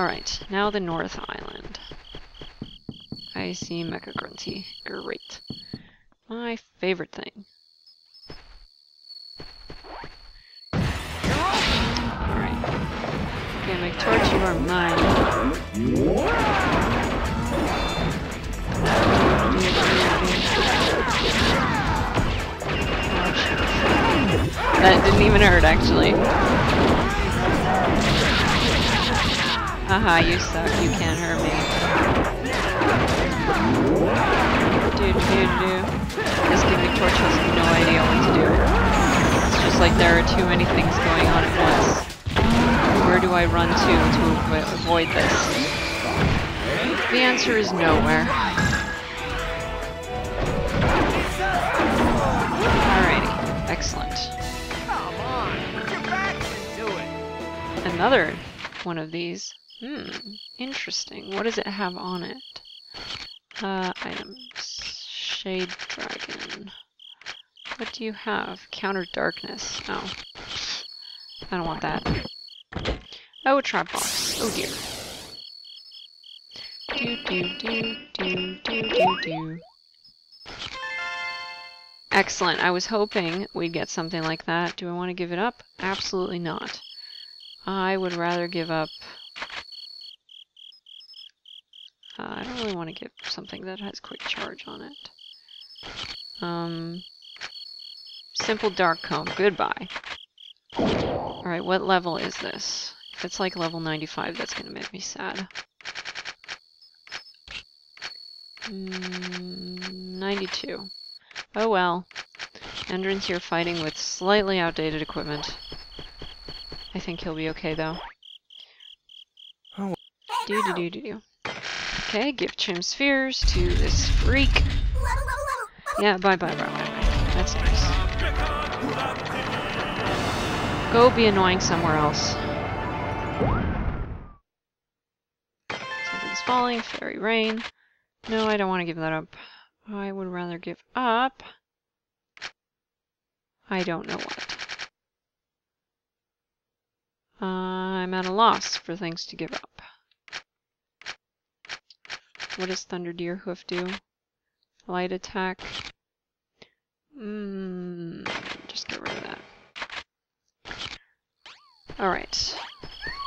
Alright, now the North Island. I see Mecha Grunty. Great. My favorite thing. Alright. Okay, my torch, you are mine. That didn't even hurt, actually. Haha, you suck. You can't hurt me. This gimmick torch has no idea what to do. It's just like there are too many things going on at once. Where do I run to avoid this? The answer is nowhere. Alrighty, excellent. Come on, get back and do it. Another one of these. Interesting. What does it have on it? Items. Shade dragon. What do you have? Counter darkness. Oh. I don't want that. Oh, trap box. Oh dear. Excellent. I was hoping we'd get something like that. Do I want to give it up? Absolutely not. I would rather give up... I don't really want to give something that has quick charge on it. Simple dark comb. Goodbye. Alright, what level is this? If it's like level 95, that's going to make me sad. 92. Oh well. Endrance here fighting with slightly outdated equipment. I think he'll be okay, though. Oh. Okay, give Chim spheres to this freak. Yeah, bye-bye. That's nice. Go be annoying somewhere else. Something's falling. Fairy rain. No, I don't want to give that up. I would rather give up... I don't know what. I'm at a loss for things to give up. What does Thunder Deer Hoof do? Light attack. Just get rid of that. Alright.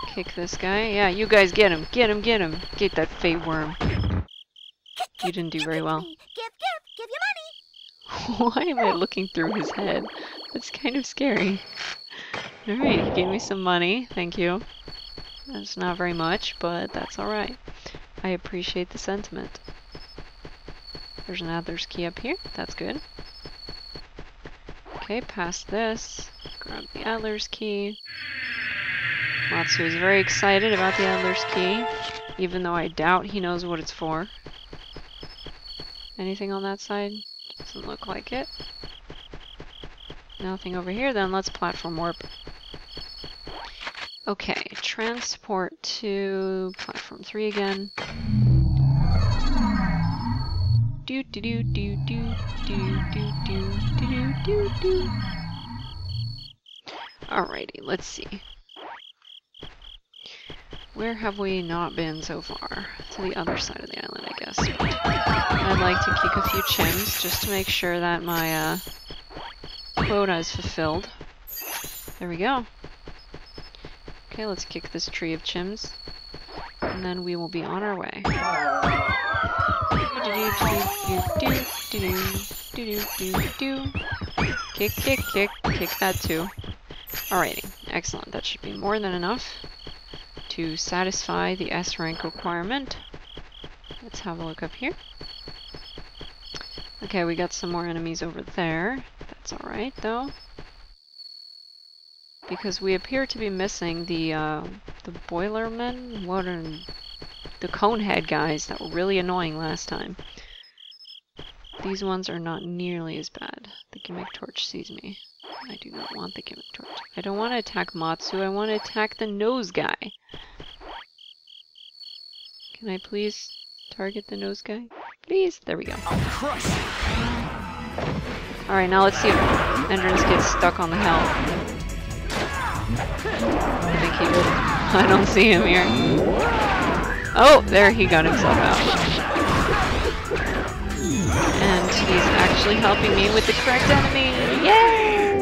Kick this guy. Yeah, you guys get him! Get him! Get that fate worm. You didn't do very well. Give your money! Why am I looking through his head? That's kind of scary. Alright, he gave me some money, thank you. That's not very much, but that's alright. I appreciate the sentiment. There's an Adler's Key up here, that's good. Okay, past this. Grab the Adler's Key. Matsu is very excited about the Adler's Key, even though I doubt he knows what it's for. Anything on that side? Doesn't look like it. Nothing over here, then let's platform warp. Okay, transport to platform 3 again. Alrighty, let's see. Where have we not been so far? To the other side of the island, I guess. I'd like to kick a few chims just to make sure that my quota is fulfilled. There we go. Okay, let's kick this tree of chims, and then we will be on our way. Kick that too. Alrighty, excellent. That should be more than enough to satisfy the S rank requirement. Let's have a look up here. Okay, we got some more enemies over there. That's alright though. Because we appear to be missing the boilermen, the conehead guys that were really annoying last time. These ones are not nearly as bad. The gimmick torch sees me. I do not want the gimmick torch. I don't want to attack Matsu, I want to attack the nose guy. Can I please target the nose guy? Please? There we go. Alright, now let's see if Endrance gets stuck on the hell. I think he did. I don't see him here. Oh, there he got himself out. And he's actually helping me with the correct enemy. Yay!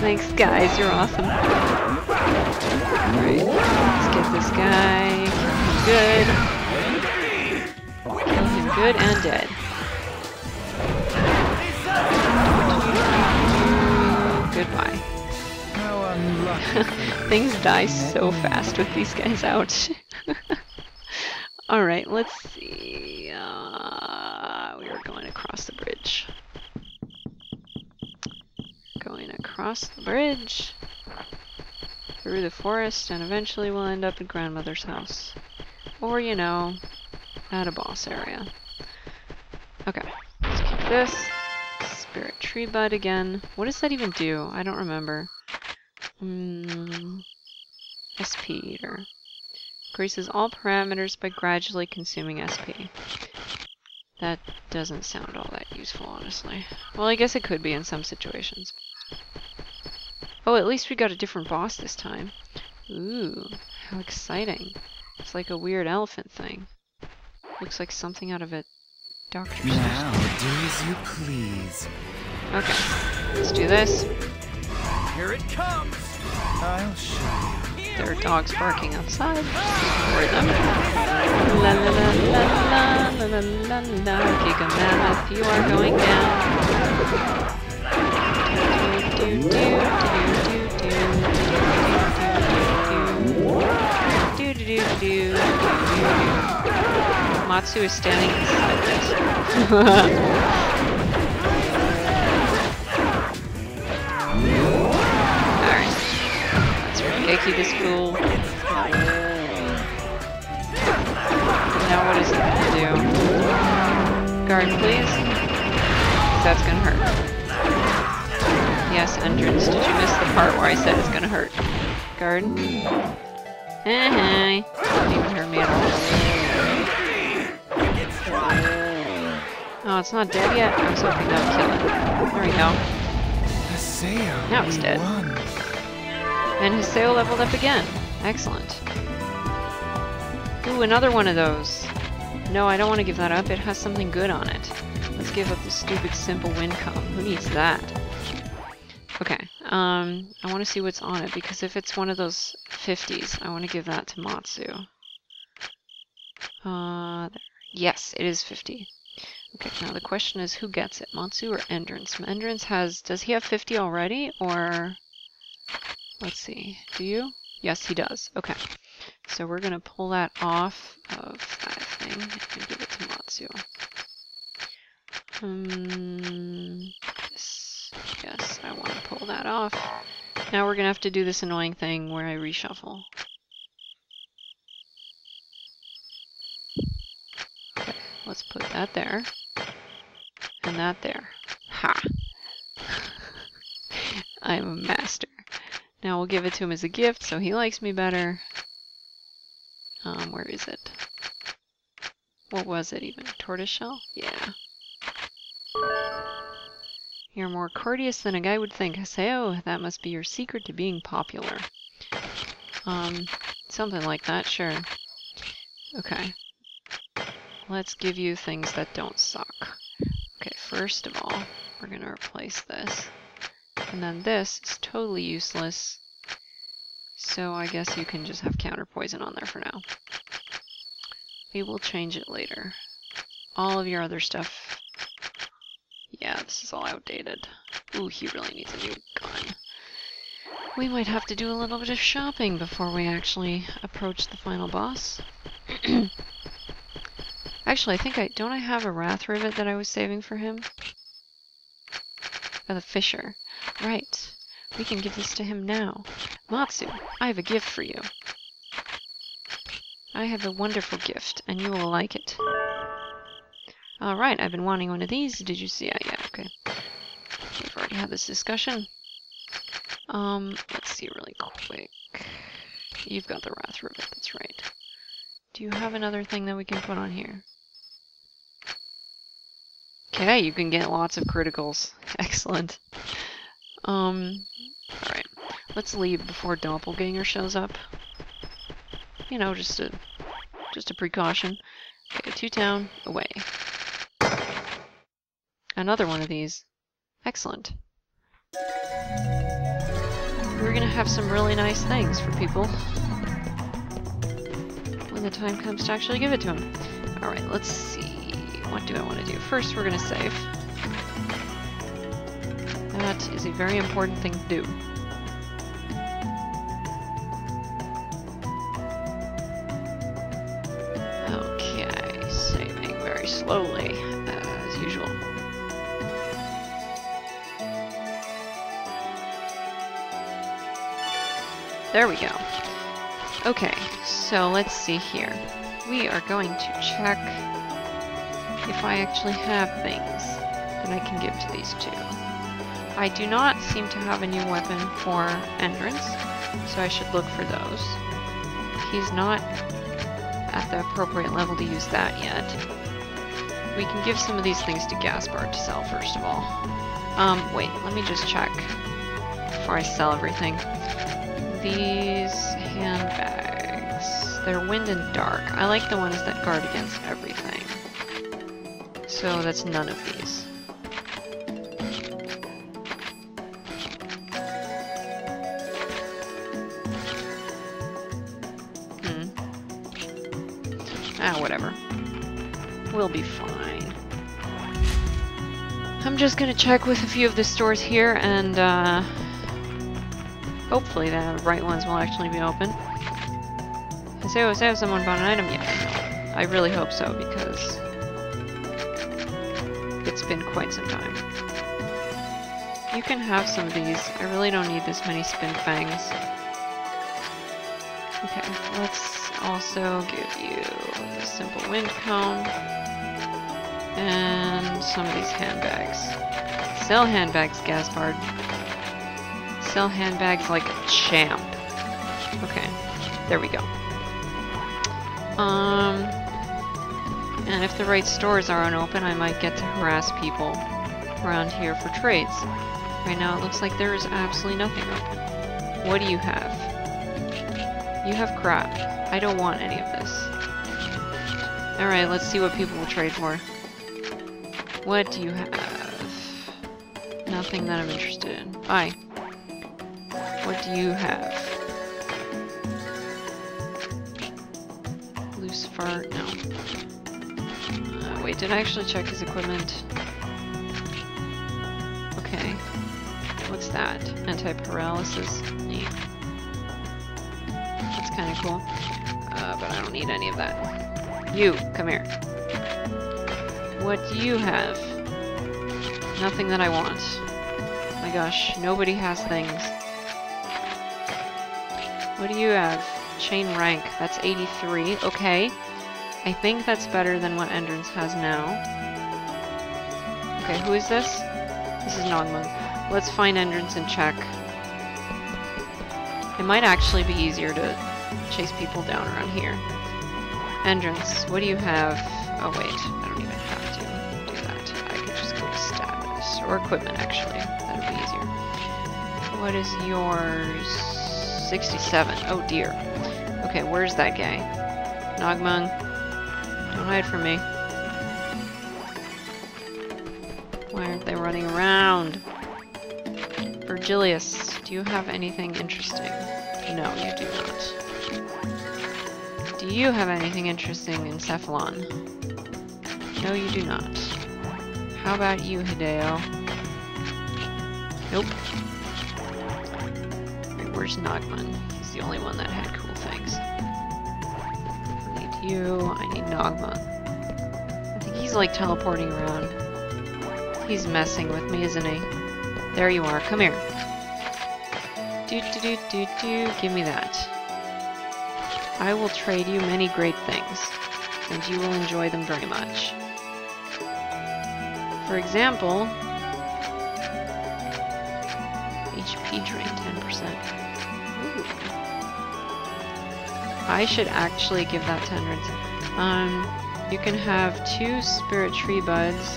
Thanks, guys. You're awesome. Alright, let's get this guy. Good. Kill him good and dead. Goodbye. Things die so fast with these guys. Ouch. Alright, let's see. We were going across the bridge. Going across the bridge. Through the forest, and eventually we'll end up at Grandmother's house. Or, you know, at a boss area. Okay, let's keep this. Spirit tree bud again. What does that even do? I don't remember. SP eater. Increases all parameters by gradually consuming SP. That doesn't sound all that useful, honestly. Well, I guess it could be in some situations. Oh, at least we got a different boss this time. Ooh, how exciting. It's like a weird elephant thing. Looks like something out of a doctor's. Now, do as you please. Okay, let's do this. Here it comes! I'll show you. There are dogs barking outside. Or them. La la la la la la la la. Gigamamath, you are going down. Do do do do do do do do do do do do do do. Matsu is standing inside this. Yakey this fool. Now what is it gonna do? Guard please? That's gonna hurt. Yes, Endrance, did you miss the part where I said it's gonna hurt? Guard? Eh, don't even hear me at all. Oh, it's not dead yet? I was hoping that would kill it. There we go. Now it's dead. And Haseo leveled up again. Excellent. Ooh, another one of those. No, I don't want to give that up. It has something good on it. Let's give up the stupid simple wind comb. Who needs that? Okay. I want to see what's on it, because if it's one of those 50s, I want to give that to Matsu. There. Yes, it is 50. Okay, now the question is who gets it? Matsu or Endrance? Endrance has... Does he have 50 already, or... Let's see, do you? Yes, he does. Okay. So we're going to pull that off of that thing and give it to Matsu. Yes, I want to pull that off. Now we're going to have to do this annoying thing where I reshuffle. Okay, let's put that there. And that there. Ha! I'm a master. Now we'll give it to him as a gift, so he likes me better. Where is it? What was it even? Tortoiseshell? Yeah. You're more courteous than a guy would think. Haseo, that must be your secret to being popular. Something like that, sure. Okay. Let's give you things that don't suck. Okay, first of all, we're gonna replace this. And then this is totally useless, so I guess you can just have counter poison on there for now. We will change it later. All of your other stuff... Yeah, this is all outdated. Ooh, he really needs a new gun. We might have to do a little bit of shopping before we actually approach the final boss. Actually, I think I... Don't I have a Wrath Rivet that I was saving for him? The Fisher. Right. We can give this to him now. Matsu, I have a gift for you. I have a wonderful gift, and you will like it. Alright, I've been wanting one of these. Did you see? Yeah, okay. We've already had this discussion. Let's see really quick. You've got the Wrath Rivet, that's right. Do you have another thing that we can put on here? Okay, you can get lots of criticals. Excellent. Alright. Let's leave before Doppelganger shows up. You know, just a precaution. Okay, 2 town, away. Another one of these. Excellent. We're gonna have some really nice things for people when the time comes to actually give it to them. Alright, let's see. What do I want to do? First, we're gonna save. That is a very important thing to do. Okay, saving very slowly, as usual. There we go. Okay, so let's see here. We are going to check if I actually have things that I can give to these two. I do not seem to have a new weapon for Endrance, so I should look for those. He's not at the appropriate level to use that yet. We can give some of these things to Gaspar to sell, first of all. Wait, let me just check before I sell everything. These handbags, they're wind and dark. I like the ones that guard against everything. So that's none of these. Ah, whatever. We'll be fine. I'm just gonna check with a few of the stores here and, hopefully the right ones will actually be open. Haseo, Haseo, someone bought an item? Yeah. I really hope so, because it's been quite some time. You can have some of these. I really don't need this many spin fangs. Okay, let's also give you a simple wind cone and some of these handbags. Sell handbags, Gaspard. Sell handbags like a champ. Okay, there we go. And if the right stores aren't open, I might get to harass people around here for trades. Right now it looks like there is absolutely nothing open. What do you have? You have crap. I don't want any of this. Alright, let's see what people will trade for. What do you have? Nothing that I'm interested in. Bye. What do you have? Lucifer? No. Wait, did I actually check his equipment? Okay. What's that? Anti-paralysis? Neat. That's kind of cool. But I don't need any of that. You! Come here. What do you have? Nothing that I want. Oh my gosh, nobody has things. What do you have? Chain rank. That's 83. Okay. I think that's better than what Endrance has now. Okay, who is this? This is Nogmung. Let's find Endrance and check. It might actually be easier to chase people down around here. Endrance, what do you have? Oh wait, I don't even have to do that. I could just go to status. Or equipment, actually. That would be easier. What is yours? 67. Oh dear. Okay, where's that guy? Nogmung, don't hide from me. Why aren't they running around? Virgilius, do you have anything interesting? No, you do not. Do you have anything interesting in Cephalon? No, you do not. How about you, Hideo? Nope. Where's Nogmung? He's the only one that had cool things. I need you, I need Nogma. I think he's like teleporting around. He's messing with me, isn't he? There you are, come here. Give me that. I will trade you many great things, and you will enjoy them very much. For example, HP drain 10%. I should actually give that to Endrance. You can have 2 spirit tree buds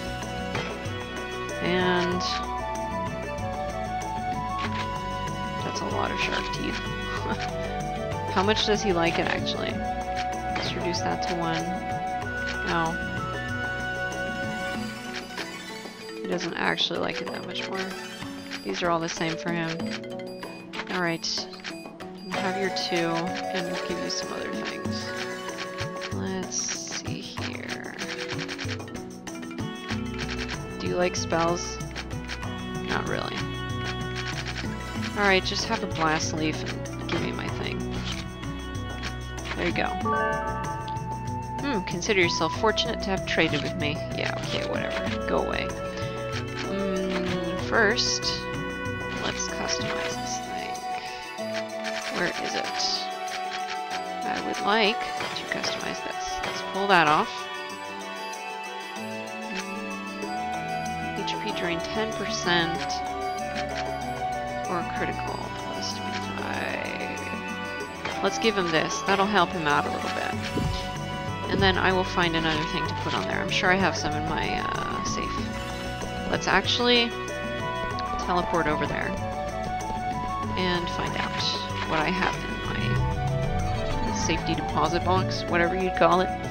and that's a lot of shark teeth. How much does he like it, actually? Let's reduce that to 1. No. He doesn't actually like it that much more. These are all the same for him. Alright. Have your 2, and we'll give you some other things. Let's see here. Do you like spells? Not really. Alright, just have a blast leaf and give me my thing. There you go. Hmm, consider yourself fortunate to have traded with me. Yeah, okay, whatever. Go away. First, let's customize this thing. Where is it? I would like to customize this. Let's pull that off. HP drain 10%. Or critical, plus 25. Let's give him this. That'll help him out a little bit. And then I will find another thing to put on there. I'm sure I have some in my safe. Let's actually teleport over there and find out what I have in my safety deposit box, whatever you'd call it.